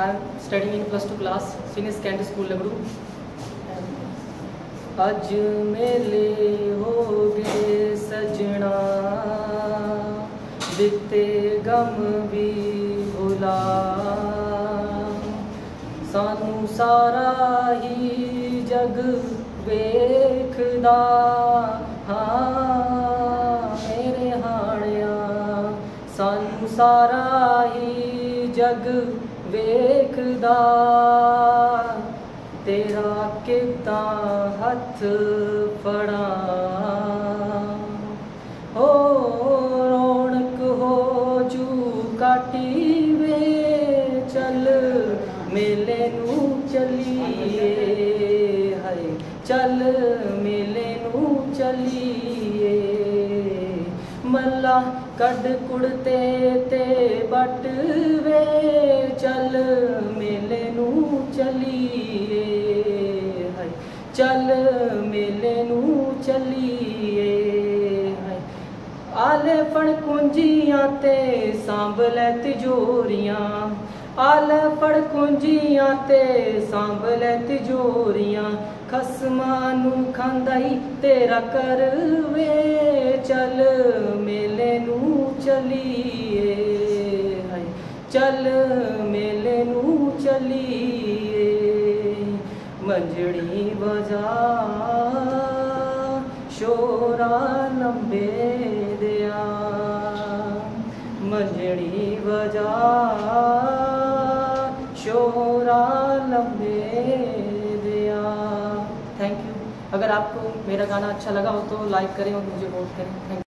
I am studying in plus 2 class, senior secondary school Lagdu. आज मेले हो गए सजना, बीते गम भी भुला, सानू सारा ही जग वेखदा, हाँ मेरे हाणिया, सानू सारा ही जग वेखदा, तेरा किता हथ फड़ा, हो रौनक हो जू काटी वे, चल मेले नू चलिए, हाय चल मेले नू चलिए, मल्ला कड कुड़ते ते बट वे, चल मेले नू चलिए, हाय चल मेले नू चलिए, हाय आले फड़ कुंजियां ते सांभ लै तिजोरियां, आले फड़ कुंजियां ते सांभ लै तिजोरियां, खसमां नू खांदा ही तेरा कर वे, चल मेले नू चलिए, हाय चल मेले नू चलिए, मंजड़ी बजा शोरा लंबे दिया, मंजड़ी बजा शोरा लंबे। अगर आपको मेरा गाना अच्छा लगा हो तो लाइक करें और मुझे वोट करें।